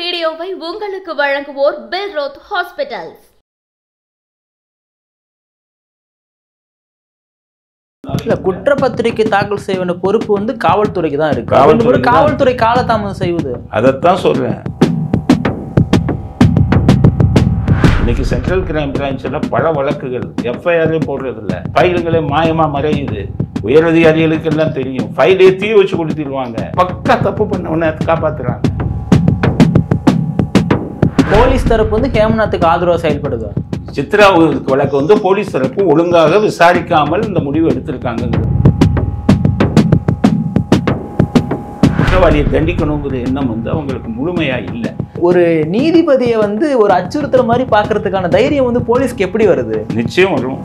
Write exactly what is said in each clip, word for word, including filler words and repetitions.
வீடியோவை உங்களுக்கு வழங்குவோர் பெல்ரோத் ஹாஸ்பிட்டல்ஸ். இல்ல குற்றப்பத்திரிகை தாக்கல் செய்ய வேண்டிய பொறுப்பு வந்து காவல்துறைக்கு தான் இருக்கு. காவல்துறை காலதாமதம் செய்வது அதைத்தான் சொல்றேன். இன்னைக்கு சென்ட்ரல் கிரைம் பிரான்ச்ல பல வழக்குகள் எஃப்ஐஆரே போடுறதில்ல, ஃபைல்களே மாயமா மறையுது. உயரதிகாரிகளுக்கு எல்லாம் தெரியும், ஃபைலே தீ வச்சு கொடுத்துருவாங்க. பக்கா தப்பு பண்ணவன காப்பாத்துறாங்க. போலீஸ் தரப்பு வந்து ஹேமநாத்துக்கு ஆதரவாக செயல்படுது. சித்ரா வழக்கு வந்து போலீஸ் தரப்பு ஒழுங்காக விசாரிக்காமல் இந்த முடிவு எடுத்திருக்காங்க. குற்றவாளியை தண்டிக்கணுங்கிற எண்ணம் வந்து அவங்களுக்கு முழுமையா இல்லை. ஒரு நீதிபதியை வந்து ஒரு அச்சுறுத்தல் மாதிரி பார்க்கறதுக்கான தைரியம் வந்து போலீஸ்க்கு எப்படி வருது? நிச்சயம் வரும்.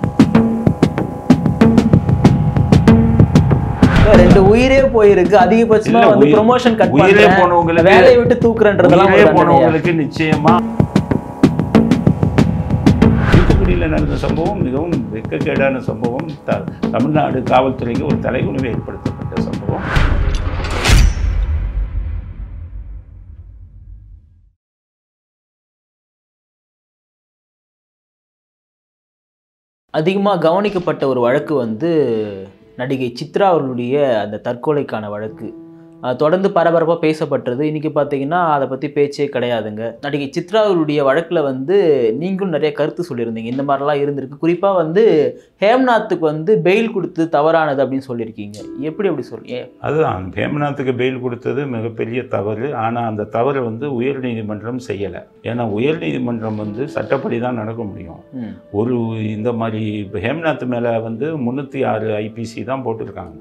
ரெண்டு உயிரே போயிருக்கு, அதிகபட்சமா வந்து ப்ரமோஷன் கட் பண்றவங்க வேலையை விட்டு தூக்குறன்றதெல்லாம் போனவங்களுக்கு நிச்சயமா நடந்த சம்பவம் மிகவும் வெக்கக்கேடான சம்பவம். தமிழ்நாடு காவல்துறைக்கு ஒரு தலைகுனிவை ஏற்படுத்தப்பட்ட சம்பவம். அதிகமாக கவனிக்கப்பட்ட ஒரு வழக்கு வந்து நடிகை சித்ரா அவர்களுடைய அந்த தற்கொலைக்கான வழக்கு தொடர்ந்து பரபரப்பாக பேசப்பட்டது. இன்றைக்கி பார்த்தீங்கன்னா அதை பற்றி பேச்சே கிடையாதுங்க. நடிகை சித்ரா அவர்களுடைய வழக்கில் வந்து நீங்களும் நிறைய கருத்து சொல்லியிருந்தீங்க, இந்த மாதிரிலாம் இருந்திருக்கு. குறிப்பாக வந்து ஹேம்நாத்துக்கு வந்து பெயில் கொடுத்தது தவறானது அப்படின்னு சொல்லியிருக்கீங்க. எப்படி அப்படி சொல்லி? அதுதான், ஹேம்நாத்துக்கு பெயில் கொடுத்தது மிகப்பெரிய தவறு. ஆனால் அந்த தவறு வந்து உயர்நீதிமன்றம் செய்யலை. ஏன்னா உயர்நீதிமன்றம் வந்து சட்டப்படி தான் நடக்க முடியும். ஒரு இந்த மாதிரி ஹேம்நாத் மேலே வந்து முந்நூற்றி ஆறு ஐபிசி தான் போட்டிருக்காங்க,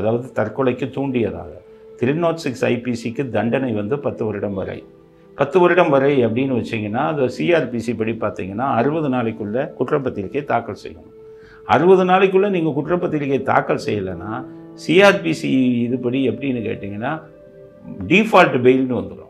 அதாவது தற்கொலைக்கு தூண்டியதாக. த்ரீ நாட் சிக்ஸ் ஐபிசிக்கு தண்டனை வந்து பத்து வருடம் வரை. பத்து வருடம் வரை அப்படின்னு வச்சிங்கன்னா அது சிஆர்பிசி படி பார்த்தீங்கன்னா அறுபது நாளைக்குள்ளே குற்றப்பத்திரிக்கை தாக்கல் செய்யணும். அறுபது நாளைக்குள்ளே நீங்கள் குற்றப்பத்திரிக்கை தாக்கல் செய்யலைன்னா சிஆர்பிசி இதுபடி எப்படின்னு கேட்டிங்கன்னா டிஃபால்ட் பெயில்னு வந்துடும்.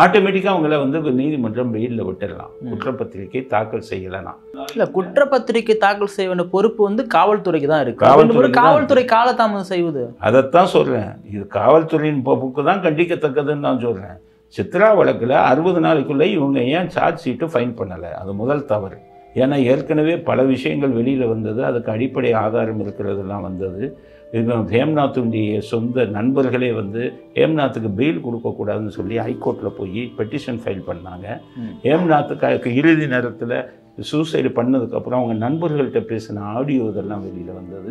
ஆட்டோமேட்டிக்காக அவங்கள வந்து நீதிமன்றம் பெயிலில் விட்டுடலாம், குற்றப்பத்திரிக்கை தாக்கல் செய்யலைன்னா. இல்லை, குற்றப்பத்திரிக்கை தாக்கல் செய்ய வேண்டிய பொறுப்பு வந்து காவல்துறைக்கு தான் இருக்கு. காவல்துறை காவல்துறை காலதாமதம் செய்வது அதைத்தான் சொல்கிறேன். இது காவல்துறையின் போக்கு தான் கண்டிக்கத்தக்கதுன்னு நான் சொல்கிறேன். சித்ரா வழக்கில் அறுபது நாளுக்குள்ளே இவங்க ஏன் சார்ஜ் ஷீட்டு ஃபைன் பண்ணலை? அது முதல் தவறு. ஏன்னா ஏற்கனவே பல விஷயங்கள் வெளியில் வந்தது, அதுக்கு அடிப்படை ஆதாரம் இருக்கிறதுலாம் வந்தது. ஹேம்நாத்துடைய சொந்த நண்பர்களே வந்து ஹேம்நாத்துக்கு பெயில் கொடுக்கக்கூடாதுன்னு சொல்லி ஹைகோர்ட்டில் போய் பெட்டிஷன் ஃபைல் பண்ணாங்க. ஹேம்நாத்துக்கு இறுதி நேரத்தில் சூசைடு பண்ணதுக்கப்புறம் அவங்க நண்பர்கள்ட்ட பேசின ஆடியோ இதெல்லாம் வெளியில் வந்தது.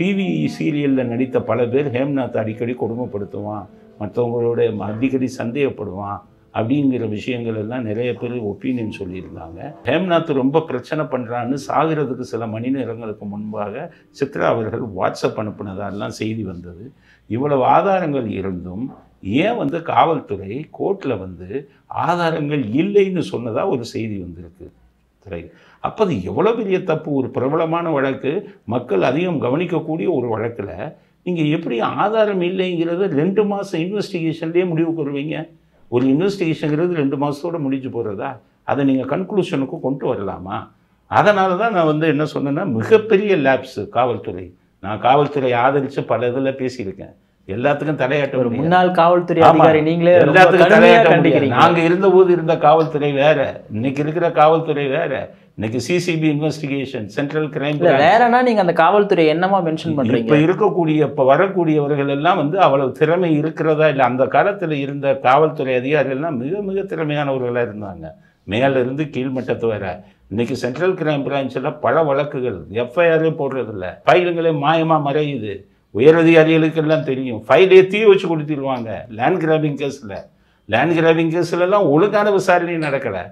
டிவி சீரியலில் நடித்த பல பேர் ஹேம்நாத் அடிக்கடி கொடுமைப்படுத்துவான், மற்றவங்களோட அடிக்கடி சந்தேகப்படுவான் அப்படிங்கிற விஷயங்கள் எல்லாம் நிறைய பேர் ஒப்பீனியன் சொல்லியிருந்தாங்க. ஹேம்நாத் ரொம்ப பிரச்சனை பண்ணுறான்னு சாகிறதுக்கு சில மணி நேரங்களுக்கு முன்பாக சித்ரா அவர்கள் வாட்ஸ்அப் அனுப்புனதெல்லாம் செய்தி வந்தது. இவ்வளவு ஆதாரங்கள் இருந்தும் ஏன் வந்து காவல்துறை கோர்ட்டில் வந்து ஆதாரங்கள் இல்லைன்னு சொன்னதாக ஒரு செய்தி வந்திருக்கு துறை. அப்போ அது எவ்வளோ பெரிய தப்பு. ஒரு பிரபலமான வழக்கு, மக்கள் அதிகம் கவனிக்கக்கூடிய ஒரு வழக்கில் நீங்கள் எப்படி ஆதாரம் இல்லைங்கிறத ரெண்டு மாதம் இன்வெஸ்டிகேஷன்லேயே முடிவு கொள்வீங்க? ஒரு இன்வெஸ்டிகேஷனுங்கிறது ரெண்டு மாதத்தோடு முடிஞ்சு போகிறதா? அதை நீங்கள் கன்க்ளூஷனுக்கு கொண்டு வரலாமா? அதனால தான் நான் வந்து என்ன சொன்னேன்னா மிகப்பெரிய லேப்ஸு காவல்துறை. நான் காவல்துறை ஆதரித்து பல இதில் பேசியிருக்கேன். எல்லாத்துக்கும் தலையாட்ட ஒரு முன்னாள் காவல்துறை அதிகாரி நீங்களே எல்லாத்துக்கும் தலையாட்ட கண்டிக்கிறீங்க. நாங்கள் இருந்தபோது இருந்த காவல்துறை வேறு, இன்றைக்கி இருக்கிற காவல்துறை வேறு. இன்னைக்கு சிசிபி இன்வெஸ்டிகேஷன், சென்ட்ரல் கிரைம் வேறனா நீங்கள் அந்த காவல்துறை என்னமா மென்ஷன் பண்ணுறீங்க? இப்போ இருக்கக்கூடிய இப்போ வரக்கூடியவர்கள் எல்லாம் வந்து அவ்வளவு திறமை இருக்கிறதா இல்லை. அந்த காலத்தில் இருந்த காவல்துறை அதிகாரிகள்லாம் மிக மிக திறமையானவர்களாக இருந்தாங்க, மேலிருந்து கீழ்மட்டத்து வர. இன்னைக்கு சென்ட்ரல் கிரைம் பிரான்ச்சில் பல வழக்குகள் எஃப்ஐஆரே போடுறதில்ல, ஃபைலுங்களே மாயமாக மறையுது. உயரதிகாரிகளுக்கெல்லாம் தெரியும், ஃபைலே தீ வச்சு கொடுத்துருவாங்க. லேண்ட் கிராபிங் கேஸில் லேண்ட் கிராபிங் கேஸ்லலாம் ஒழுங்கான விசாரணை நடக்கலை.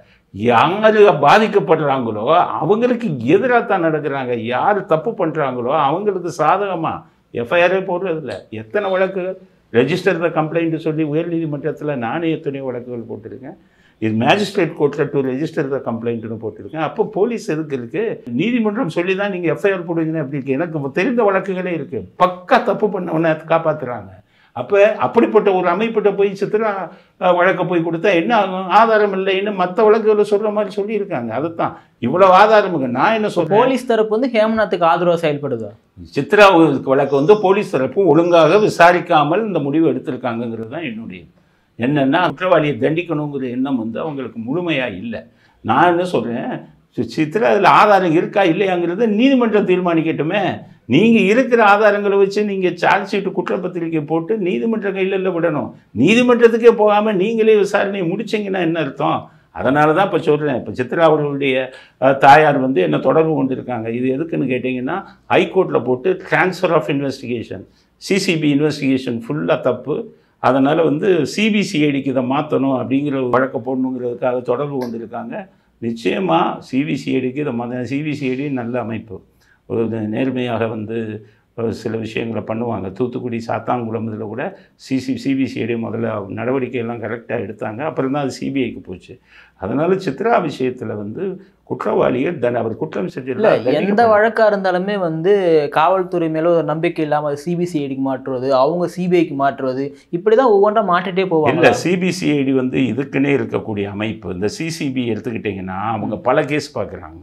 யார் பாதிக்கப்படுறாங்களோ அவங்களுக்கு எதிராக தான் நடக்கிறாங்க. யார் தப்பு பண்ணுறாங்களோ அவங்களுக்கு சாதகமாக எஃப்ஐஆரே போடுறதில்ல. எத்தனை வழக்குகள் ரெஜிஸ்டர் த கம்ப்ளைண்ட்டு சொல்லி உயர்நீதிமன்றத்தில் நானே எத்தனையோ வழக்குகள் போட்டிருக்கேன். இது மேஜிஸ்ட்ரேட் கோர்ட்டில் டூ ரெஜிஸ்டர் த கம்ப்ளைண்ட்டுன்னு போட்டிருக்கேன். அப்போ போலீஸ் எதுக்கு இருக்குது? நீதிமன்றம் சொல்லி தான் நீங்கள் எஃப்ஐஆர் போடுவீங்கன்னு அப்படி இருக்குது. எனக்கு தெரிந்த வழக்குகளே இருக்குது, பக்கா தப்பு பண்ணவனை காப்பாற்றுறாங்க. அப்போ அப்படிப்பட்ட ஒரு அமைப்பிட்ட போய் சித்ரா வழக்கை போய் கொடுத்தா என்ன ஆகும்? ஆதாரம் இல்லைன்னு மற்ற வழக்குகளை சொல்கிற மாதிரி சொல்லியிருக்காங்க. அதுதான் இவ்வளோ ஆதாரமுங்க. நான் என்ன சொல்கிறேன், போலீஸ் தரப்பு வந்து ஹேம்நாத்துக்கு ஆதரவாக செயல்படுதா? சித்ரா வழக்கு வந்து போலீஸ் தரப்பு ஒழுங்காக விசாரிக்காமல் இந்த முடிவு எடுத்திருக்காங்கங்கிறது தான் என்னுடைய என்னன்னா குற்றவாளியை தண்டிக்கணுங்கிற எண்ணம் வந்து அவங்களுக்கு முழுமையாக இல்லை. நான் என்ன சொல்கிறேன், சித்திர அதில் ஆதாரம் இருக்கா இல்லையாங்கிறத நீதிமன்றம் தீர்மானிக்கட்டுமே. நீங்கள் இருக்கிற ஆதாரங்களை வச்சு நீங்கள் சார்ஜ் ஷீட்டு குற்றப்பத்திரிக்கை போட்டு நீதிமன்றம் கையில் இல்லை விடணும். நீதிமன்றத்துக்கே போகாமல் நீங்களே விசாரணையை முடிச்சிங்கன்னா என்ன அர்த்தம்? அதனால தான் இப்போ சொல்கிறேன். இப்போ சித்ரா அவர்களுடைய தாயார் வந்து என்னை தொடர்பு கொண்டிருக்காங்க. இது எதுக்குன்னு கேட்டிங்கன்னா ஹைகோர்ட்டில் போட்டு transfer of investigation CCB investigation ஃபுல்லாக தப்பு, அதனால் வந்து சிபிசிஐடிக்கு இதை மாற்றணும் அப்படிங்கிற வழக்க போடணுங்கிறதுக்காக தொடர்பு கொண்டிருக்காங்க. நிச்சயமாக சிபிசிஐடிக்கு இதை மாற்ற, சிபிசிஐடி நல்ல அமைப்பு, ஒரு நேர்மையாக வந்து சில விஷயங்களை பண்ணுவாங்க. தூத்துக்குடி சாத்தான்குளம் இதில் கூட சிசி சிபிசிஐடி முதல்ல நடவடிக்கையெல்லாம் கரெக்டாக எடுத்தாங்க, அப்புறம் தான் அது சிபிஐக்கு போச்சு. அதனால் சித்ரா விஷயத்தில் வந்து குற்றவாளிகள் தன் அவர் குற்றம் செஞ்சிருந்தார். எந்த வழக்காக இருந்தாலுமே வந்து காவல்துறை மேலே ஒரு நம்பிக்கை இல்லாமல் சிபிசிஐடிக்கு மாற்றுவது, அவங்க சிபிஐக்கு மாற்றுவது, இப்படி தான் ஒவ்வொன்றா மாற்றிட்டே போவாங்க. இல்லை, சிபிசிஐடி வந்து இதுக்குன்னே இருக்கக்கூடிய அமைப்பு. இந்த சிசிபி எடுத்துக்கிட்டிங்கன்னா அவங்க பல கேஸ் பார்க்குறாங்க,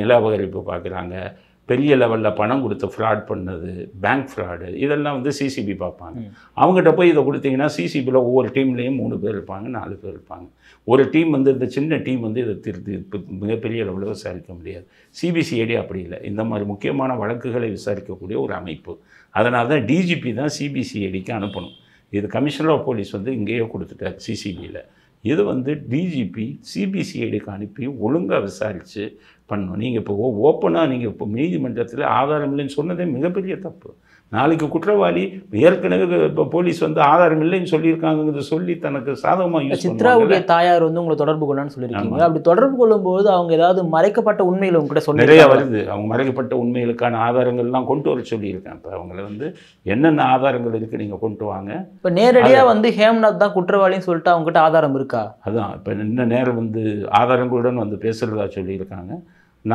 நில அபகரிப்பு பார்க்குறாங்க, பெரிய லெவலில் பணம் கொடுத்து ஃப்ராட் பண்ணது, பேங்க் ஃப்ராடு, இதெல்லாம் வந்து சிசிபி பார்ப்பாங்க. அவங்ககிட்ட போய் இதை கொடுத்தீங்கன்னா சிசிபியில் ஒவ்வொரு டீம்லேயும் மூணு பேர் இருப்பாங்க, நாலு பேர் இருப்பாங்க. ஒரு டீம் வந்து இந்த சின்ன டீம் வந்து இதை திருத்தி மிகப்பெரிய லெவலில் விசாரிக்க முடியாது. சிபிசிஐடி அப்படி இல்லை, இந்த மாதிரி முக்கியமான வழக்குகளை விசாரிக்கக்கூடிய ஒரு அமைப்பு. அதனால தான் டிஜிபி தான் சிபிசிஐடிக்கு அனுப்பணும். இது கமிஷனர் ஆஃப் போலீஸ் வந்து இங்கேயே கொடுத்துட்டார் சிசிபியில். இது வந்து டிஜிபி சிபிசிஐடிக்கு அனுப்பி ஒழுங்காக விசாரித்து பண்ணணும். நீங்கள் இப்போ ஓப்பனாக நீங்கள் இப்போ நீதிமன்றத்தில் ஆதாரம் இல்லைன்னு சொன்னதே மிகப்பெரிய தப்பு. நாளைக்கு குற்றவாளி ஏற்கனவே இப்போ போலீஸ் வந்து ஆதாரம் இல்லைன்னு சொல்லியிருக்காங்கிறது சொல்லி தனக்கு சாதகமாக சித்ராவுடைய தாயார் வந்து உங்களை தொடர்பு கொள்ளலான்னு சொல்லியிருக்காங்க. அப்படி தொடர்பு கொள்ளும்போது அவங்க ஏதாவது மறைக்கப்பட்ட உண்மையில் உங்ககிட்ட சொல்ல நிறையா வருது. அவங்க மறைக்கப்பட்ட உண்மைகளுக்கான ஆதாரங்கள்லாம் கொண்டு வர சொல்லியிருக்காங்க. இப்போ அவங்கள வந்து என்னென்ன ஆதாரங்கள் இருக்குது நீங்கள் கொண்டு வாங்க. இப்போ நேரடியாக வந்து ஹேம்நாத் தான் குற்றவாளின்னு சொல்லிட்டு அவங்ககிட்ட ஆதாரம் இருக்கா? அதுதான் இப்போ இன்ன நேரம் வந்து ஆதாரங்களுடன் வந்து பேசுகிறதா சொல்லியிருக்காங்க.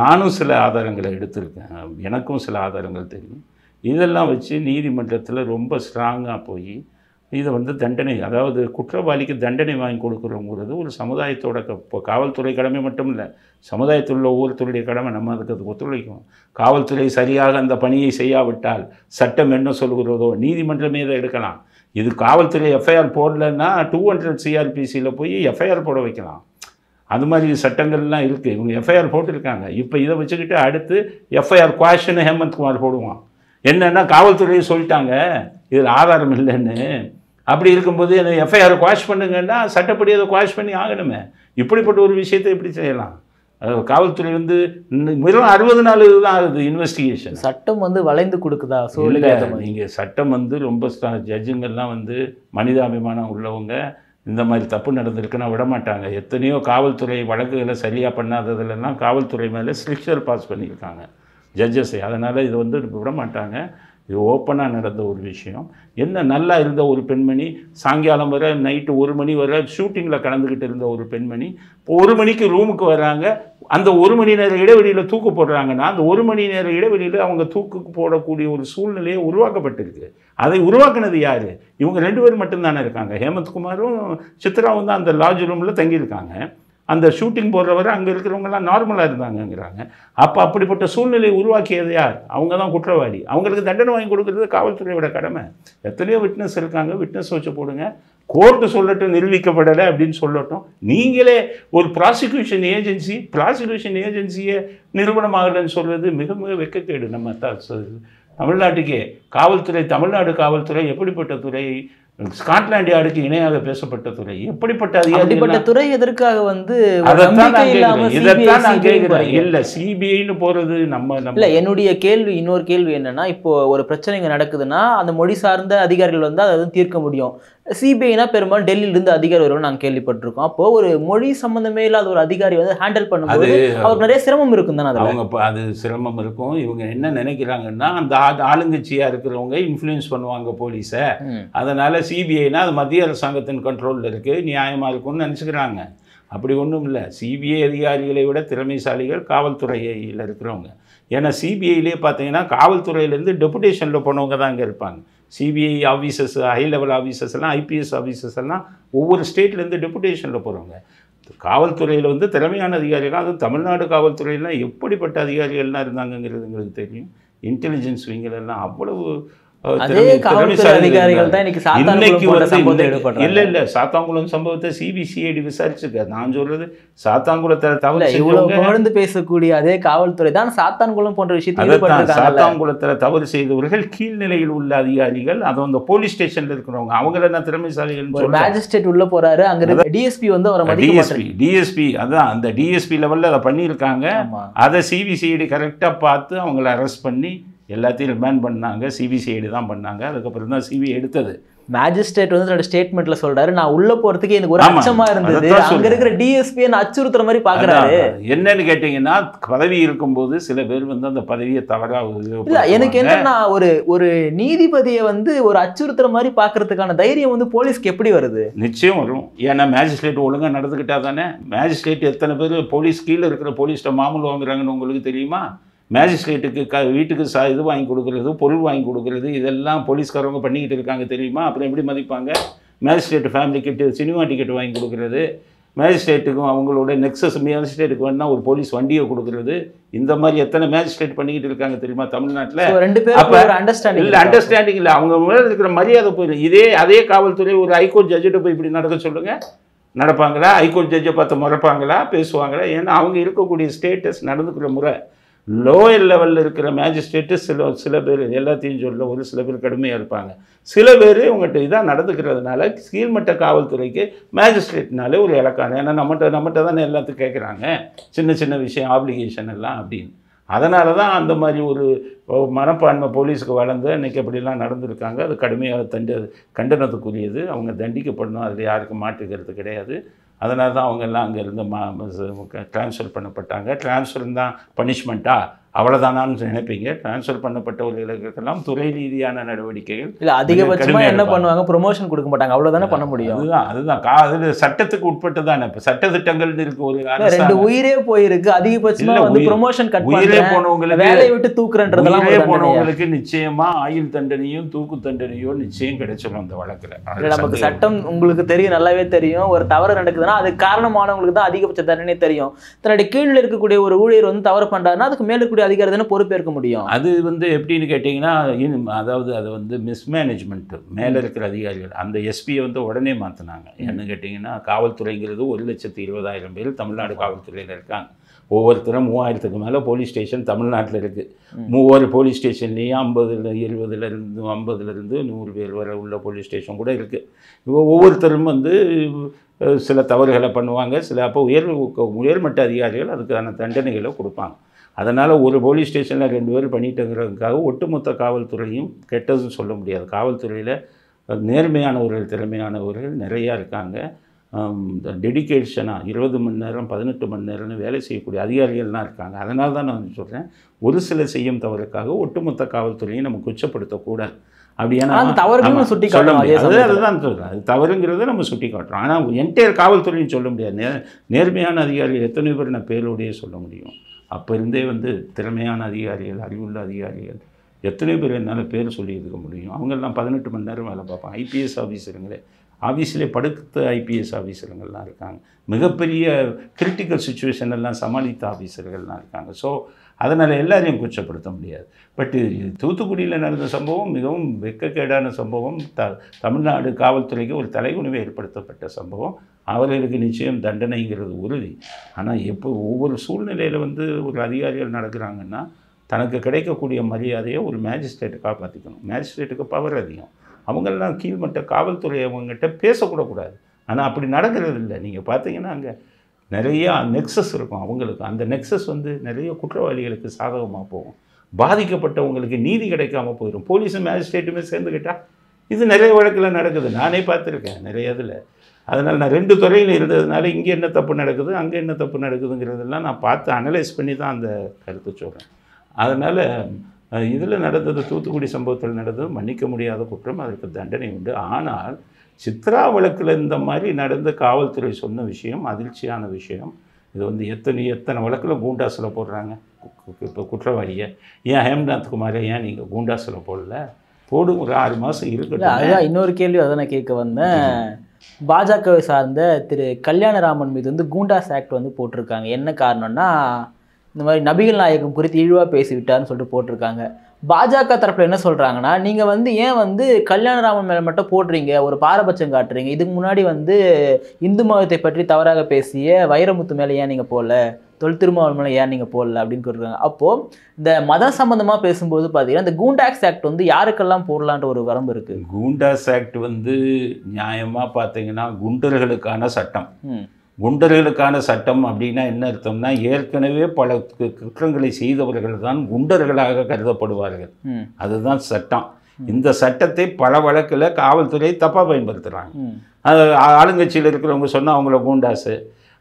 நானும் சில ஆதாரங்களை எடுத்திருக்கேன், எனக்கும் சில ஆதாரங்கள் தெரியும். இதெல்லாம் வச்சு நீதிமன்றத்தில் ரொம்ப ஸ்ட்ராங்காக போய் இதை வந்து தண்டனை, அதாவது குற்றவாளிக்கு தண்டனை வாங்கி கொடுக்குறோங்கிறது ஒரு சமுதாயத்தோட இப்போ காவல்துறை கடமை மட்டும் இல்லை, சமுதாயத்தில் உள்ள ஒவ்வொருத்தருடைய கடமை. நம்ம அதுக்கு அது ஒத்துழைக்கும். காவல்துறை சரியாக அந்த பணியை செய்யாவிட்டால் சட்டம் என்ன சொல்கிறதோ நீதிமன்றமே இதை எடுக்கலாம். இது காவல்துறை எஃப்ஐஆர் போடலைன்னா டூ ஹண்ட்ரட் சிஆர்பிசியில் போய் எஃப்ஐஆர் போட வைக்கலாம். அது மாதிரி சட்டங்கள்லாம் இருக்குது. இவங்க எஃப்ஐஆர் போட்டிருக்காங்க. இப்போ இதை வச்சுக்கிட்டு அடுத்து எஃப்ஐஆர் குவாஷன் ஹேமந்த்குமார் போடுவான். என்னென்னா காவல்துறையை சொல்லிட்டாங்க இதில் ஆதாரம் இல்லைன்னு. அப்படி இருக்கும்போது என்ன எஃப்ஐஆர் குவாஷ் பண்ணுங்கன்னா சட்டப்படி அதை குவாஷ் பண்ணி ஆகணுமே. இப்படிப்பட்ட ஒரு விஷயத்தை எப்படி செய்யலாம்? காவல்துறை வந்து வெறும் அறுபது நாள் தான் ஆகுது இன்வெஸ்டிகேஷன். சட்டம் வந்து வளைந்து கொடுக்குதா சூழ்நிலை? நீங்கள் சட்டம் வந்து ரொம்ப ஜட்ஜுங்கள்லாம் வந்து மனிதாபிமானம் உள்ளவங்க, இந்த மாதிரி தப்பு நடந்திருக்குன்னா விடமாட்டாங்க. எத்தனையோ காவல்துறை வழக்குகளை சரியாக பண்ணாததுலாம் காவல்துறை மேலே ஸ்ட்ரிக்சர் பாஸ் பண்ணியிருக்காங்க ஜட்ஜஸ். அதனால் இது வந்து விடமாட்டாங்க. இது ஓப்பனாக நடந்த ஒரு விஷயம். என்ன நல்லா இருந்த ஒரு பெண்மணி சாயங்காலம் வர நைட்டு ஒரு மணி வர ஷூட்டிங்கில் கலந்துக்கிட்டு இருந்த ஒரு பெண்மணி இப்போ ஒரு மணிக்கு ரூமுக்கு வர்றாங்க. அந்த ஒரு மணி நேர இடைவெளியில் தூக்கு போடுறாங்கன்னா அந்த ஒரு மணி நேர இடைவெளியில் அவங்க தூக்கு போடக்கூடிய ஒரு சூழ்நிலையை உருவாக்கப்பட்டிருக்கு. அதை உருவாக்குனது யார்? இவங்க ரெண்டு பேர் மட்டும்தானே இருக்காங்க. ஹேமந்த்குமாரும் சித்ராவும் தான் அந்த லாட்ஜ் ரூமில் தங்கியிருக்காங்க. அந்த ஷூட்டிங் போடுறவரை அங்கே இருக்கிறவங்கலாம் நார்மலாக இருந்தாங்கங்கிறாங்க. அப்போ அப்படிப்பட்ட சூழ்நிலையை உருவாக்கியது யார்? அவங்க தான் குற்றவாளி. அவங்களுக்கு தண்டனை வாங்கி கொடுக்குறது காவல்துறையோட கடமை. எத்தனையோ விட்னஸ் இருக்காங்க, விட்னஸ் வச்சு போடுங்க. கோர்ட்டு சொல்லட்டும் நிரூபிக்கப்படலை அப்படின்னு சொல்லட்டும். நீங்களே ஒரு ப்ராசிக்யூஷன் ஏஜென்சி ப்ராசிக்யூஷன் ஏஜென்சியை நிறுவனமாகலன்னு சொல்கிறது மிக மிக வெக்கக்கேடு. நம்ம த தமிழ்நாட்டுக்கே காவல்துறை, தமிழ்நாடு காவல்துறை எப்படிப்பட்ட துறை? ஸ்காட்லாண்ட் யார்டுக்கு இணையாக பேசப்பட்ட துறை. எப்படிப்பட்ட அதிகாரிப்பட்ட துறை? எதற்காக வந்து இதைத்தான் நான் கேட்குறேன். இல்லை சிபிஐன்னு போகிறது நம்ம இல்லை. என்னுடைய கேள்வி, இன்னொரு கேள்வி என்னென்னா, இப்போது ஒரு பிரச்சனைங்க நடக்குதுன்னா அந்த மொழி சார்ந்த அதிகாரிகள் வந்து அதை வந்து தீர்க்க முடியும். சிபிஐனா பெரும்பாலும் டெல்லியிலிருந்து அதிகாரி வரும்னு நாங்கள் கேள்விப்பட்டிருக்கோம். அப்போது ஒரு மொழி சம்மந்தமே இல்லாத ஒரு அதிகாரி வந்து ஹேண்டில் பண்ணும்போது அவர் நிறைய சிரமம் இருக்கும் தானே? அவங்க அது சிரமம் இருக்கும். இவங்க என்ன நினைக்கிறாங்கன்னா அந்த ஆளுங்கட்சியாக இருக்கிறவங்க இன்ஃப்ளூயன்ஸ் பண்ணுவாங்க போலீஸை. அதனால் சிபிஐனா அது மத்திய அரசாங்கத்தின் கண்ட்ரோலில் இருக்குது, நியாயமாக இருக்கும்னு நினச்சிக்கிறாங்க. அப்படி ஒன்றும் இல்லை. சிபிஐ அதிகாரிகளை விட திறமைசாலிகள் காவல்துறையில் இருக்கிறவங்க. ஏன்னா சிபிஐலேயே பார்த்தீங்கன்னா காவல்துறையிலேருந்து டெபுடேஷனில் போனவங்க தான் அங்கே இருப்பாங்க. CBI officers, high level officers எல்லாம், ஐபிஎஸ் ஆஃபீஸர்ஸ் எல்லாம் ஒவ்வொரு ஸ்டேட்லேருந்து டெபுடேஷனில் போகிறவங்க. காவல்துறையில் வந்து திறமையான அதிகாரிகள், அதுவும் தமிழ்நாடு காவல்துறையிலாம் எப்படிப்பட்ட அதிகாரிகள்லாம் இருந்தாங்கங்கிறது எங்களுக்கு தெரியும். இன்டெலிஜென்ஸ் விங்கெல்லாம் அவ்வளவு பண்ணிருக்காங்க எல்லாத்தையும் ரிமாண்ட் பண்ணாங்க. சிபிசிஐடி தான் பண்ணாங்க. அதுக்கப்புறம் தான் சிபிஐ எடுத்தது. மேஜிஸ்ட்ரேட் வந்து தன்னோட ஸ்டேட்மெண்ட்ல சொல்றாரு, நான் உள்ள போறதுக்கு எனக்கு ஒரு அச்சமா இருந்தது, அங்க இருக்கிற டிஎஸ்பி என்ன அச்சுறுத்துற மாதிரி பாக்குறாரு. என்னன்னு கேட்டீங்கன்னா, பதவி இருக்கும்போது சில பேர் வந்து அந்த பதவியை தவறாக, இல்ல எனக்கு என்னன்னா ஒரு ஒரு நீதிபதியை வந்து ஒரு அச்சுறுத்துற மாதிரி பாக்குறதுக்கான தைரியம் வந்து போலீஸ்க்கு எப்படி வருது? நிச்சயம் வரும். ஏன்னா மேஜிஸ்ட்ரேட் ஒழுங்கா நடந்துக்கிட்டா தானே. மேஜிஸ்ட்ரேட் எத்தனை பேர் போலீஸ் கீழே இருக்கிற போலீஸ்ட மாமூல் வாங்குறாங்கன்னு உங்களுக்கு தெரியுமா? மேஜிஸ்ட்ரேட்டுக்கு க வீட்டுக்கு சா இது வாங்கி கொடுக்குறது, பொருள் வாங்கி கொடுக்குறது, இதெல்லாம் போலீஸ்காரவங்க பண்ணிக்கிட்டு இருக்காங்க தெரியுமா? அப்புறம் எப்படி மதிப்பாங்க? மேஜிஸ்ட்ரேட்டு ஃபேமிலிக்கு சினிமா டிக்கெட் வாங்கி கொடுக்குறது, மேஜிஸ்ட்ரேட்டுக்கும் அவங்களோட நெக்ஸஸ் மேஜிஸ்ட்ரேட்டுக்கு வேணால் ஒரு போலீஸ் வண்டியை கொடுக்குறது, இந்த மாதிரி எத்தனை மேஜிஸ்ட்ரேட் பண்ணிக்கிட்டு இருக்காங்க தெரியுமா தமிழ்நாட்டில்? ரெண்டு பேரும் அண்டர்ஸ்டாண்டிங் இல்லை, அண்டர்ஸ்டாண்டிங் இல்லை, அவங்க மேலே இருக்கிற மரியாதை போயிடும். இதே அதே காவல்துறை ஒரு ஹைகோர்ட் ஜட்ஜிட்ட போய் இப்படி நடக்க சொல்லுங்கள், நடப்பாங்களா? ஹைகோர்ட் ஜட்ஜை பார்த்து முறைப்பாங்களா? பேசுவாங்களா? ஏன்னா அவங்க இருக்கக்கூடிய ஸ்டேட்டஸ், நடந்துக்கிற முறை. லோயர் லெவலில் இருக்கிற மேஜிஸ்ட்ரேட்டு சில சில பேர் எல்லாத்தையும் சொல்ல, ஒரு சில பேர் கடுமையாக இருப்பாங்க, சில பேர் உங்கள்கிட்ட இதாக நடந்துக்கிறதுனால கீழ்மட்ட காவல்துறைக்கு மேஜிஸ்ட்ரேட்னாலே ஒரு இலக்கான. ஏன்னா நம்மகிட்ட நம்மகிட்ட தானே எல்லாத்தையும் கேட்குறாங்க, சின்ன சின்ன விஷயம் ஆப்ளிகேஷன் எல்லாம் அப்படின்னு. அதனால தான் அந்த மாதிரி ஒரு மனப்பான்மை போலீஸுக்கு வளர்ந்து இன்றைக்கி அப்படிலாம் நடந்திருக்காங்க. அது கடுமையாக தண்ட கண்டனத்துக்குரியது. அவங்க தண்டிக்கப்படணும், அதில் யாருக்கும் மாற்றுக்கிறது கிடையாது. அதனால தான் அவங்கெல்லாம் அங்கேருந்து மா ட்ரான்ஸ்ஃபர் பண்ணப்பட்டாங்க. ட்ரான்ஸ்ஃபர் தான் பனிஷ்மெண்ட்டாக அவ்வளோதானான்னு நினைப்பீங்க. ட்ரான்ஸ்ஃபர் பண்ணப்பட்டவர்களுக்கெல்லாம் துறை ரீதியான நடவடிக்கைகள் இல்லை, அதிகபட்சமாக என்ன பண்ணுவாங்க, ப்ரொமோஷன் கொடுக்க மாட்டாங்க, அவ்வளோதானே பண்ண முடியும். அதுதான் அதுதான் கா அது சட்டத்துக்கு உட்பட்டு தானே. இப்போ சட்டத்திட்டங்கள்னு இருக்கு, ஒரு ரெண்டு உயிரே போயிருக்கு, அதிகபட்சமாக வந்து ப்ரொமோஷன் கட் உயிரே போனவங்களுக்கு, வேலையை விட்டு தூக்குறன்றதெல்லாம் உயிரே போனவங்களுக்கு நிச்சயமாக ஆயுள் தண்டனையும் தூக்கு தண்டனையோ நிச்சயம் கிடைச்சிடும் அந்த வழக்கில். இல்லை நமக்கு சட்டம் உங்களுக்கு தெரியும், நல்லாவே தெரியும். ஒரு தவறு நடக்குதுன்னா அது காரணமானவங்களுக்கு தான் அதிகபட்ச தண்டனை தெரியும். தன்னுடைய கீழில் இருக்கக்கூடிய ஒரு ஊழியர் வந்து தவறு பண்ணுறாருன்னா அதுக்கு மேலே அதிகாரத்தை பொறுப்பேற்க முடியும். அது வந்து எப்படின்னு கேட்டீங்கன்னா, அதாவது அது வந்து மிஸ்மேனேஜ்மெண்ட். மேல இருக்கிற அதிகாரிகள் அந்த எஸ்பியை வந்து உடனே மாத்தினாங்க. என்ன கேட்டீங்கன்னா, காவல்துறைங்கிறது ஒரு லட்சத்தி இருபதாயிரம் பேர் தமிழ்நாடு காவல்துறையில் இருக்காங்க. ஒவ்வொருத்தரும் மூவாயிரத்துக்கு மேலே போலீஸ் ஸ்டேஷன் தமிழ்நாட்டில் இருக்குது. மூவாயிரம் போலீஸ் ஸ்டேஷன்லேயும் ஐம்பதுல எழுபதுலேருந்து ஐம்பதுலேருந்து நூறு பேர் வரை உள்ள போலீஸ் ஸ்டேஷன் கூட இருக்குது. இப்போ ஒவ்வொருத்தரும் வந்து சில தவறுகளை பண்ணுவாங்க. சில அப்போ உயர் உயர்மட்ட அதிகாரிகள் அதுக்கான தண்டனைகளை கொடுப்பாங்க. அதனால் ஒரு போலீஸ் ஸ்டேஷனில் ரெண்டு பேர் பண்ணிட்டேங்கிறதுக்காக ஒட்டுமொத்த காவல்துறையும் கெட்டதுன்னு சொல்ல முடியாது. காவல்துறையில் நேர்மையானவர்கள், திறமையானவர்கள் நிறையா இருக்காங்க. டெடிக்கேஷனாக இருபது மணி நேரம் பதினெட்டு மணி நேரம்னு வேலை செய்யக்கூடிய அதிகாரிகள்லாம் இருக்காங்க. அதனால தான் நான் சொல்கிறேன், ஒரு சில செய்யும் தவறுக்காக ஒட்டுமொத்த காவல்துறையும் நம்ம குச்சப்படுத்தக்கூடாது. அப்படியானா தவறுன்னு சுட்டி சொல்ல முடியாது. அதுதான் சொல்கிறேன், அது தவறுங்கிறத நம்ம சுட்டி காட்டுறோம். ஆனால் என்டையர் காவல்துறையும் சொல்ல முடியாது. நே நேர்மையான அதிகாரிகள் எத்தனை பேர் நான் பேரோடையே சொல்ல முடியும்? அப்போ இருந்தே வந்து திறமையான அதிகாரிகள், அறிவுள்ள அதிகாரிகள் எத்தனை பேர் என்னால் பேர் சொல்லியிருக்க முடியும்? அவங்கெல்லாம் பதினெட்டு மணி நேரம் வேலை பார்ப்பாங்க. ஐபிஎஸ் ஆஃபீஸருங்களே, ஆஃபீஸிலே படுத்த ஐபிஎஸ் ஆஃபீஸருங்கள்லாம் இருக்காங்க. மிகப்பெரிய கிரிட்டிக்கல் சுச்சுவேஷன் எல்லாம் சமாளித்த ஆஃபீஸர்கள்லாம் இருக்காங்க. ஸோ அதனால் எல்லாரையும் குற்றப்படுத்த முடியாது. பட் தூத்துக்குடியில் நடந்த சம்பவம் மிகவும் வெக்கக்கேடான சம்பவம். த தமிழ்நாடு காவல்துறைக்கு ஒரு தலைகுனிவை ஏற்படுத்தப்பட்ட சம்பவம். அவர்களுக்கு நிச்சயம் தண்டனைங்கிறது உறுதி. ஆனால் எப்போ ஒவ்வொரு சூழ்நிலையில் வந்து ஒரு அதிகாரிகள் நடக்கிறாங்கன்னா, தனக்கு கிடைக்கக்கூடிய மரியாதையை ஒரு மேஜிஸ்ட்ரேட்டு காப்பாற்றிக்கணும். மேஜிஸ்ட்ரேட்டுக்கு பவர் அதிகம். அவங்கெல்லாம் கீழ்மட்ட காவல்துறை, அவங்ககிட்ட பேசக்கூடக்கூடாது. ஆனால் அப்படி நடக்கிறது இல்லை. நீங்கள் பார்த்தீங்கன்னா அங்கே நிறையா நெக்ஸஸ் இருக்கும் அவங்களுக்கு. அந்த நெக்ஸஸ் வந்து நிறைய குற்றவாளிகளுக்கு சாதகமாக போகும். பாதிக்கப்பட்டவங்களுக்கு நீதி கிடைக்காமல் போயிடும். போலீஸும் மேஜிஸ்ட்ரேட்டுமே சேர்ந்துக்கிட்டால் இது நிறைய வழக்கில் நடக்குது. நானே பார்த்துருக்கேன் நிறைய இதில். அதனால் நான் ரெண்டு துறையில் இருந்ததுனால இங்கே என்ன தப்பு நடக்குது, அங்கே என்ன தப்பு நடக்குதுங்கிறதெல்லாம் நான் பார்த்து அனலைஸ் பண்ணி தான் அந்த கருத்து சொல்கிறேன். அதனால் இதில் நடந்தது, தூத்துக்குடி சம்பவத்தில் நடந்தது மன்னிக்க முடியாத குற்றம். அதற்கு தண்டனை உண்டு. ஆனால் சித்ரா வழக்கில் இந்த மாதிரி நடந்த காவல்துறை சொன்ன விஷயம் அதிர்ச்சியான விஷயம். இது வந்து எத்தனை எத்தனை வழக்கில் கூண்டாசில் போடுறாங்க இப்போ குற்றவாளியை. ஏன் ஹேம்நாத் குமாரை ஏன் நீங்கள் கூண்டாசில் போடல? போடும், ஒரு ஆறு மாதம் இருக்கட்டும். அதான் இன்னொரு கேள்வி, அதை நான் கேட்க வந்தேன். பாஜகவை சார்ந்த திரு கல்யாணராமன் மீது வந்து கூண்டாஸ் ஆக்ட் வந்து போட்டிருக்காங்க. என்ன காரணம்னா, இந்த மாதிரி நபிகள் நாயகம் குறித்து இழிவாக பேசிவிட்டார்னு சொல்லிட்டு போட்டிருக்காங்க. பாஜக தரப்புல என்ன சொல்றாங்கன்னா, நீங்க வந்து ஏன் வந்து கல்யாணராமன் மேல மட்டும் போடுறீங்க, ஒரு பாரபட்சம் காட்டுறீங்க? இதுக்கு முன்னாடி வந்து இந்து மதத்தை பற்றி தவறாக பேசிய வைரமுத்து மேல ஏன் நீங்க போடல, தொல் திருமாவளவன் மேல ஏன் நீங்க போடல அப்படின்னு சொல்றாங்க. அப்போ இந்த மத சம்பந்தமா பேசும்போது பாத்தீங்கன்னா இந்த கூண்டாக்ஸ் ஆக்ட் வந்து யாருக்கெல்லாம் போடலான்ற ஒரு வரம்பு இருக்கு. கூண்டாக்ஸ் ஆக்ட் வந்து நியாயமா பாத்தீங்கன்னா குண்டர்களுக்கான சட்டம். குண்டர்களுக்கான சட்டம் அப்படின்னா என்ன அர்த்தம்னா, ஏற்கனவே பல குற்றங்களை செய்தவர்கள் தான் குண்டர்களாக கருதப்படுவார்கள், அதுதான் சட்டம். இந்த சட்டத்தை பல வழக்கில் காவல்துறை தப்பாக பயன்படுத்துகிறாங்க. அது ஆளுங்கட்சியில் இருக்கிறவங்க சொன்னால் அவங்கள கூண்டாசு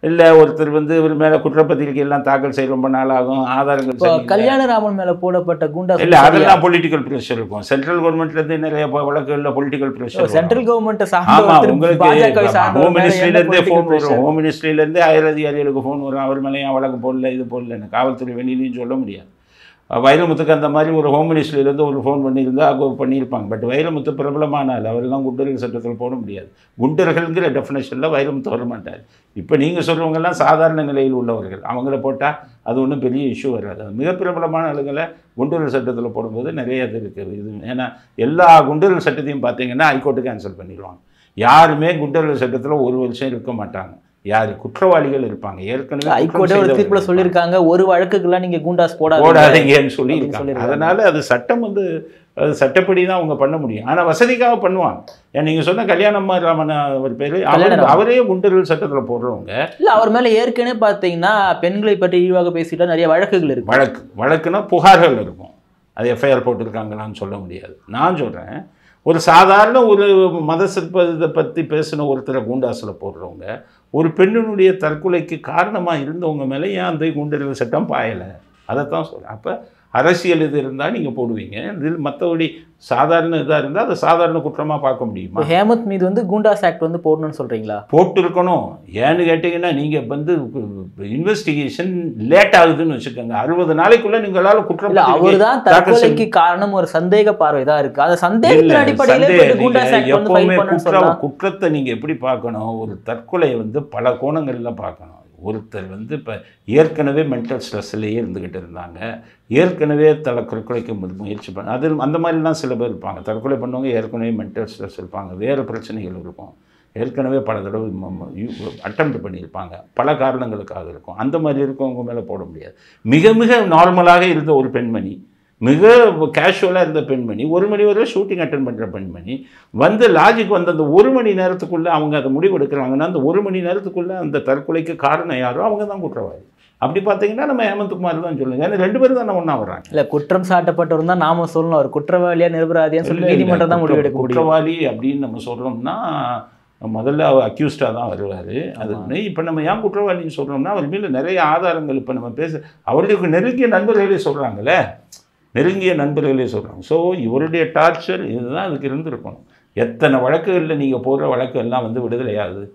இல்லை, ஒருத்தர் வந்து இவர் மேலே குற்றப்பத்திரிகை எல்லாம் தாக்கல் செய்ய ரொம்ப நாளாகும், ஆதாரங்கள். கல்யாணராமன் மேலே போடப்பட்ட குண்டாஸ் இல்லை, அதெல்லாம் பொலிட்டிக்கல் ப்ரெஷர் இருக்கும். சென்ட்ரல் கவர்மெண்ட்லேருந்து நிறைய வழக்குகளில் பொலிட்டிக்கல் ப்ரெஷர். சென்ட்ரல் கவர்மெண்ட்டை சார்ந்து உங்களுக்கு ஹோம் மினிஸ்ட்ரியிலேருந்தே ஃபோன் வரும், ஹோம் மினிஸ்ட்ரியிலேருந்து ஆயிரம் அதிகாரிகளுக்கு ஃபோன் வரும், அவர் மேலே ஏன் வழக்கு போடல, இது போடலன்னு. காவல்துறை வெளியிலையும் சொல்ல முடியாது. வைரமுத்துக்கு அந்த மாதிரி ஒரு ஹோம் மினிஸ்ட்ரியிலேருந்து ஒரு ஃபோன் பண்ணியிருந்தால் பண்ணியிருப்பாங்க. பட் வைரமுத்து பிரபலமானால் அவரெல்லாம் குண்டர்கள் சட்டத்தில் போட முடியாது. குண்டர்கள்ங்கிற டெஃபினேஷனில் வைரமுத்து வர மாட்டார். இப்போ நீங்கள் சொல்கிறவங்கெல்லாம் சாதாரண நிலையில் உள்ளவர்கள், அவங்கள போட்டால் அது ஒன்றும் பெரிய இஷ்யூ வராது. அது மிக பிரபலமான ஆளுங்களை குண்டர்கள் சட்டத்தில் போடும்போது நிறைய இது இருக்குது. இது ஏன்னா எல்லா குண்டர்கள் சட்டத்தையும் பார்த்தீங்கன்னா ஹைகோர்ட்டு கேன்சல் பண்ணிடுவாங்க. யாருமே குண்டர்கள் சட்டத்தில் ஒரு வருஷம் இருக்க மாட்டாங்க. யாரு குற்றவாளிகள் இருப்பாங்க, ஏற்கனவே ஹைகோர்ட்டே ஒரு தீர்ப்புல சொல்லியிருக்காங்க, ஒரு வழக்குக்குலாம் நீங்க கூண்டாஸ் போடாதீங்கன்னு சொல்லி இருக்காங்க. அதனால அது சட்டம் வந்து அது சட்டப்படி தான் அவங்க பண்ண முடியும். ஆனா வசதிக்காக பண்ணுவாங்க. நீங்க சொன்ன கல்யாணராமன் அவர் பேரு, அவரே குண்டர்கள் சட்டத்துல போடுறவங்க இல்ல, அவர் மேல ஏற்கனவே பாத்தீங்கன்னா பெண்களை பற்றி இழிவாக பேசிட்டா நிறைய வழக்குகள் இருக்கு. வழக்கு வழக்குன்னா புகார்கள் இருக்கும். அது எஃப்ஐஆர் போட்டிருக்காங்களான்னு சொல்ல முடியாது. நான் சொல்றேன், ஒரு சாதாரண ஒரு மத சிற்பத்தை பற்றி பேசின ஒருத்தரை கூண்டாசில் போடுறவங்க, ஒரு பெண்ணினுடைய தற்கொலைக்கு காரணமாக இருந்தவங்க மேலே ஏன் அந்த குண்டர்கள் சட்டம் பாயலை, அதைத்தான் சொல்கிறேன். அப்போ அரசியல் இது இருந்தால் நீங்கள் போடுவீங்க, இதில் மற்றபடி சாதாரண இதாக இருந்தால் அதை சாதாரண குற்றமாக பார்க்க முடியுமா? ஹேமந்த் மீது வந்து கூண்டாஸ் ஆக்ட் வந்து போடணும்னு சொல்கிறீங்களா? போட்டிருக்கணும். ஏன்னு கேட்டிங்கன்னா, நீங்கள் வந்து இன்வெஸ்டிகேஷன் லேட் ஆகுதுன்னு வச்சுக்கோங்க, அறுபது நாளைக்குள்ளே நீங்களால் குற்றம். அவர் தான் தற்கொலைக்கு காரணம், ஒரு சந்தேக பார்வை தான் இருக்குது. அந்த சந்தேகத்தின் அடிப்படையில் எப்போவுமே குற்றம் குற்றத்தை நீங்கள் எப்படி பார்க்கணும், ஒரு தற்கொலை வந்து பல கோணங்களில் பார்க்கணும். ஒருத்தர் வந்து இப்போ ஏற்கனவே மென்டல் ஸ்ட்ரெஸ்லேயே இருந்துக்கிட்டு இருந்தாங்க, ஏற்கனவே தலை தற்கொலைக்கு முயற்சி பண்ண, அது அந்த மாதிரிலாம் சில பேர் இருப்பாங்க. தற்கொலை பண்ணவங்க ஏற்கனவே மென்டல் ஸ்ட்ரெஸ் இருப்பாங்க, வேறு பிரச்சனைகள் இருக்கும், ஏற்கனவே பல தடவை அட்டம் பண்ணியிருப்பாங்க, பல காரணங்களுக்காக இருக்கும். அந்த மாதிரி இருக்கவங்க மேலே போட முடியாது. மிக மிக நார்மலாக இருந்த ஒரு பெண்மணி, மிக கேஷுவலாக இருந்த பெண்மணி, ஒரு மணி வரை ஷூட்டிங் அட்டன் பண்ணுற பெண்மணி வந்து லாஜிக் வந்து அந்த ஒரு மணி நேரத்துக்குள்ளே அவங்க அதை முடிவு எடுக்கிறாங்கன்னா, அந்த ஒரு மணி நேரத்துக்குள்ளே அந்த தற்கொலைக்கு காரணம் யாரோ அவங்க தான் குற்றவாளி. அப்படி பார்த்தீங்கன்னா நம்ம ஹேமந்த்குமார் தான் சொல்லுங்க. ஏன்னா ரெண்டு பேரும் தான் ஒன்றா வர்றாங்க. இல்லை, குற்றம் சாட்டப்பட்டவர் தான் நாம சொல்லணும், ஒரு குற்றவாளியாக நிரபராதியாக சொல்லி நீதிமன்றம் தான் முடிவு எடுக்க. குற்றவாளி அப்படின்னு நம்ம சொல்கிறோம்னா முதல்ல அவர் அக்யூஸ்டாக தான் வருவார். அது இப்போ நம்ம ஏன் குற்றவாளின்னு சொல்கிறோம்னா, அவர் மேலே நிறைய ஆதாரங்கள் இப்போ நம்ம பேச அவர்களுக்கு நெருங்கிய நண்பர்களே சொல்கிறாங்களே, நெருங்கிய நண்பர்களே சொல்கிறாங்க. ஸோ இவருடைய டார்ச்சர் இதுதான் அதுக்கு இருந்திருக்கணும். எத்தனை வழக்குகளில் நீங்கள் போடுற வழக்கெல்லாம் வந்து விடுதலையாகுது,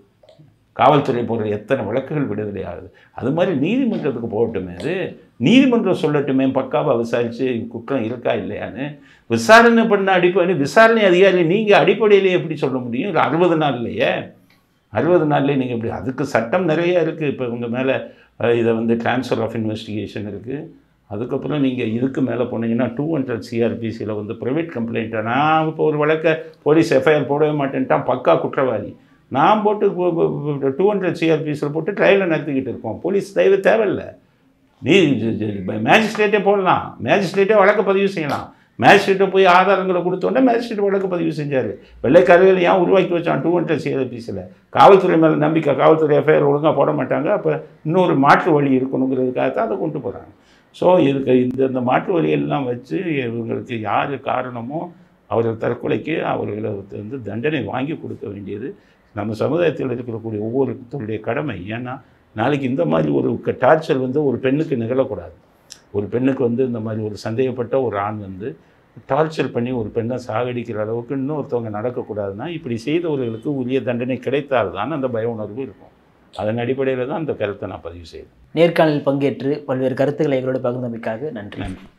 காவல்துறை போடுற எத்தனை வழக்குகள் விடுதலையாகுது. அது மாதிரி நீதிமன்றத்துக்கு போகட்டுமே, அது நீதிமன்றம் சொல்லட்டுமே, பக்காவாக விசாரித்து குற்றம் இருக்கா இல்லையான்னு. விசாரணை பண்ண அடிப்படை விசாரணை அதிகாரி நீங்கள் அடிப்படையிலேயே எப்படி சொல்ல முடியும்? ஒரு அறுபது நாள்லையே அறுபது நாள்லேயே நீங்கள் எப்படி? அதுக்கு சட்டம் நிறையா இருக்குது. இப்போ உங்கள் மேலே இதை வந்து ட்ரான்ஸ்ஃபர் ஆஃப் இன்வெஸ்டிகேஷன் இருக்குது. அதுக்கப்புறம் நீங்கள் இதுக்கு மேலே போனீங்கன்னா டூ ஹண்ட்ரட் சிஆர்பிசியில் வந்து ப்ரைவேட் கம்ப்ளைண்ட்டை, நான் இப்போ ஒரு வழக்கை போலீஸ் எஃப்ஐஆர் போடவே மாட்டேன்ட்டான், பக்கா குற்றவாளி, நான் போட்டு டூ ஹண்ட்ரட் சிஆர்பிசியில் போட்டு ட்ரையலை நடத்திக்கிட்டு இருக்கோம். போலீஸ் தயவு தேவையில்லை, நீ மேஜிஸ்ட்ரேட்டே போடலாம், மேஜிஸ்ட்ரேட்டே வழக்கு பதிவு செய்யலாம். மேஜிஸ்ட்ரேட்டை போய் ஆதாரங்களை கொடுத்தோன்னே மேஜிஸ்ட்ரேட் வழக்கு பதிவு செஞ்சார். வெள்ளைக்காரர்கள் ஏன் உருவாக்கி வச்சான் டூ ஹண்ட்ரட் சிஆர்பிசியில்? காவல்துறை மேலே நம்பிக்கை, காவல்துறை எஃப்ஐஆர் ஒழுங்காக போட மாட்டாங்க, அப்போ இன்னொரு மாற்று வழி இருக்கணுங்கிறதுக்காக தான் அதை கொண்டு போகிறாங்க. ஸோ இதுக்கு இந்த இந்த மாற்று வழியெல்லாம் வச்சு இவங்களுக்கு யார் காரணமோ அவர்கள் தற்கொலைக்கு அவர்களை வந்து தண்டனை வாங்கி கொடுக்க வேண்டியது நம்ம சமுதாயத்தில் இருக்கக்கூடிய ஒவ்வொருத்தருடைய கடமை. ஏன்னா நாளைக்கு இந்த மாதிரி ஒரு டார்ச்சர் வந்து ஒரு பெண்ணுக்கு நிகழக்கூடாது. ஒரு பெண்ணுக்கு வந்து இந்த மாதிரி ஒரு சந்தேகப்பட்ட ஒரு ஆண் வந்து டார்ச்சர் பண்ணி ஒரு பெண்ணை சாகடிக்கிற அளவுக்கு இன்னொருத்தவங்க நடக்கக்கூடாதுன்னா, இப்படி செய்தவர்களுக்கு உரிய தண்டனை கிடைத்தால்தான் அந்த பய உணர்வு இருக்கும். அதன் அடிப்படையில் தான் அந்த கருத்தை நான் பதிவு செய்தேன். நேர்காணலில் பங்கேற்று பல்வேறு கருத்துக்களை எங்களோட பகிர்ந்தமைக்காக நன்றி. நன்றி.